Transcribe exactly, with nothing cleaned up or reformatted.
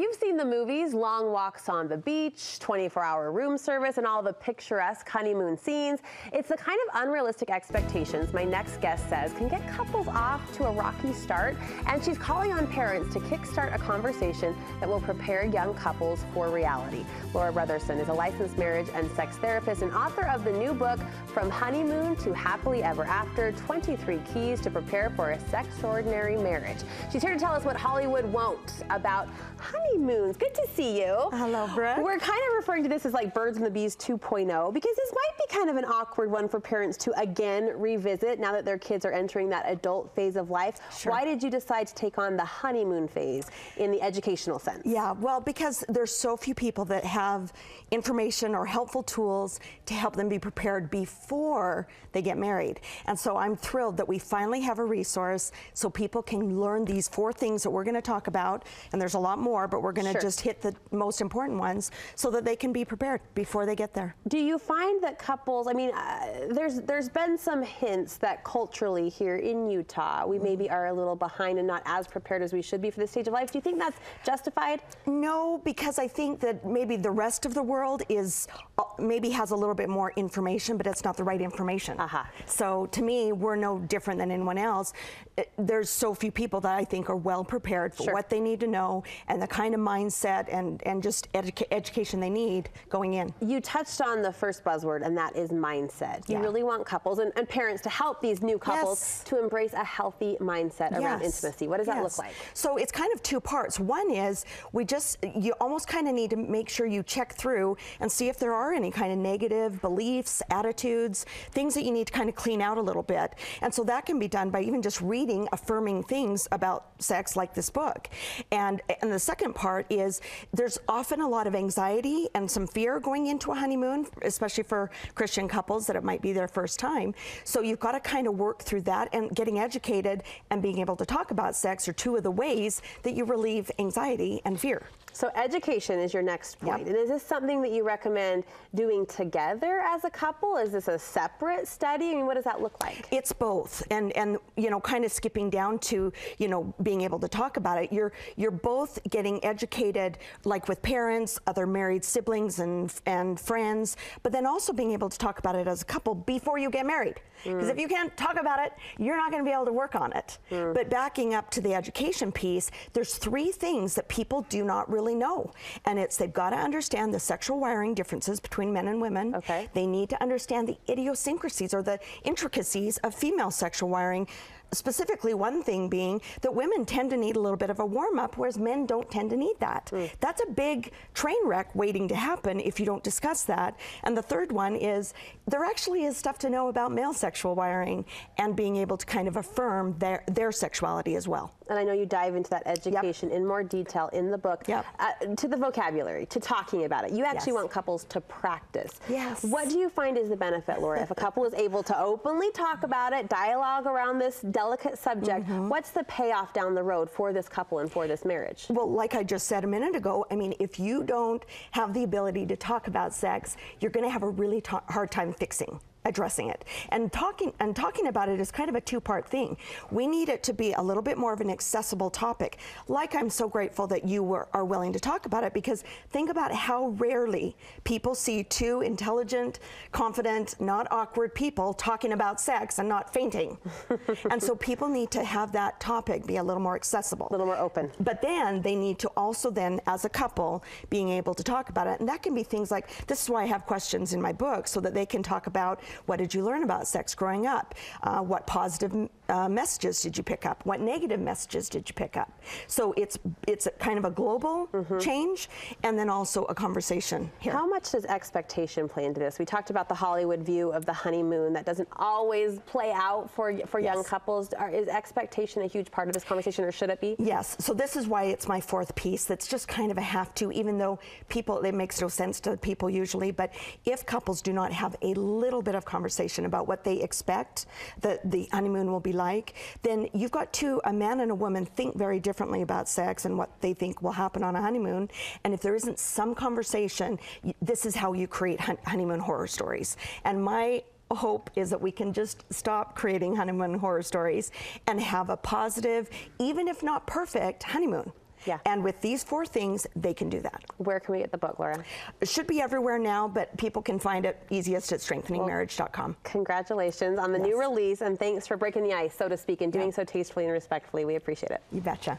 You've seen the movies, long walks on the beach, twenty-four hour room service, and all the picturesque honeymoon scenes. It's the kind of unrealistic expectations my next guest says can get couples off to a rocky start, and she's calling on parents to kickstart a conversation that will prepare young couples for reality. Laura Brotherson is a licensed marriage and sex therapist and author of the new book, From Honeymoon to Happily Ever After, twenty-three Keys to Prepare for a Sextraordinary Marriage. She's here to tell us what Hollywood won't about honeymoons. Good to see you. Hello, Brooke. We're kind of referring to this as like Birds and the Bees two point oh, because this might be kind of an awkward one for parents to again revisit now that their kids are entering that adult phase of life. Sure. Why did you decide to take on the honeymoon phase in the educational sense? Yeah, well, because there's so few people that have information or helpful tools to help them be prepared before they get married. And so I'm thrilled that we finally have a resource so people can learn these four things that we're going to talk about, and there's a lot more, but we're going to sure. just hit the most important ones so that they can be prepared before they get there. Do you find that couples, I mean, uh, there's there's been some hints that culturally here in Utah, we maybe are a little behind and not as prepared as we should be for this stage of life. Do you think that's justified? No, because I think that maybe the rest of the world is, uh, maybe has a little bit more information, but it's not the right information. Uh-huh. So to me, we're no different than anyone else. It, there's so few people that I think are well prepared for sure. what they need to know and the kind of mindset and, and just educa education they need going in. You touched on the first buzzword, and that is mindset. Yeah. You really want couples and, and parents to help these new couples yes. to embrace a healthy mindset yes. around intimacy. What does yes. that look like? So it's kind of two parts. One is we just, you almost kind of need to make sure you check through and see if there are any kind of negative beliefs, attitudes, things that you need to kind of clean out a little bit. And so that can be done by even just reading affirming things about sex like this book. And, and the second part is there's often a lot of anxiety and some fear going into a honeymoon, especially for Christian couples that it might be their first time. So you've got to kind of work through that, and getting educated and being able to talk about sex are two of the ways that you relieve anxiety and fear. So education is your next point. Yep. And is this something that you recommend doing together as a couple? Is this a separate study? I mean, what does that look like? It's both. And, and you know, kind of skipping down to, you know, being able to talk about it. You're, you're both getting educated, like with parents, other married siblings and, and friends, but then also being able to talk about it as a couple before you get married. Because mm. if you can't talk about it, you're not going to be able to work on it. Mm. But backing up to the education piece, there's three things that people do not really know, and it's they've got to understand the sexual wiring differences between men and women. Okay. They need to understand the idiosyncrasies or the intricacies of female sexual wiring. Specifically, one thing being that women tend to need a little bit of a warm-up, whereas men don't tend to need that. Mm. That's a big train wreck waiting to happen if you don't discuss that. And the third one is there actually is stuff to know about male sexual wiring and being able to kind of affirm their, their sexuality as well. And I know you dive into that education yep. in more detail in the book. Yep. Uh, to the vocabulary, to talking about it. You actually yes. want couples to practice. Yes. What do you find is the benefit, Laura? If a couple is able to openly talk about it, dialogue around this delicate subject, mm-hmm. what's the payoff down the road for this couple and for this marriage? Well, like I just said a minute ago, I mean, if you don't have the ability to talk about sex, you're going to have a really hard time fixing addressing it. And talking and talking about it is kind of a two-part thing. We need it to be a little bit more of an accessible topic. Like, I'm so grateful that you were, are willing to talk about it, because think about how rarely people see two intelligent, confident, not awkward people talking about sex and not fainting. And so people need to have that topic be a little more accessible. A little more open. But then they need to also then, as a couple, being able to talk about it. And that can be things like, this is why I have questions in my book, so that they can talk about, what did you learn about sex growing up? Uh, what positive uh, messages did you pick up? What negative messages did you pick up? So it's it's a kind of a global mm-hmm. change, and then also a conversation here. How much does expectation play into this? We talked about the Hollywood view of the honeymoon that doesn't always play out for, for yes. young couples. Are, is expectation a huge part of this conversation, or should it be? Yes. So this is why it's my fourth piece that's just kind of a have to, even though people, it makes no sense to people usually, but if couples do not have a little bit of conversation about what they expect that the honeymoon will be like, then you've got two, a man and a woman think very differently about sex and what they think will happen on a honeymoon. And if there isn't some conversation, this is how you create honeymoon horror stories. And my hope is that we can just stop creating honeymoon horror stories and have a positive, even if not perfect, honeymoon. Yeah. And with these four things, they can do that. Where can we get the book, Laura? It should be everywhere now, but people can find it easiest at strengthening marriage dot com. Well, congratulations on the yes. new release, and thanks for breaking the ice, so to speak, and doing yeah. so tastefully and respectfully. We appreciate it. You betcha.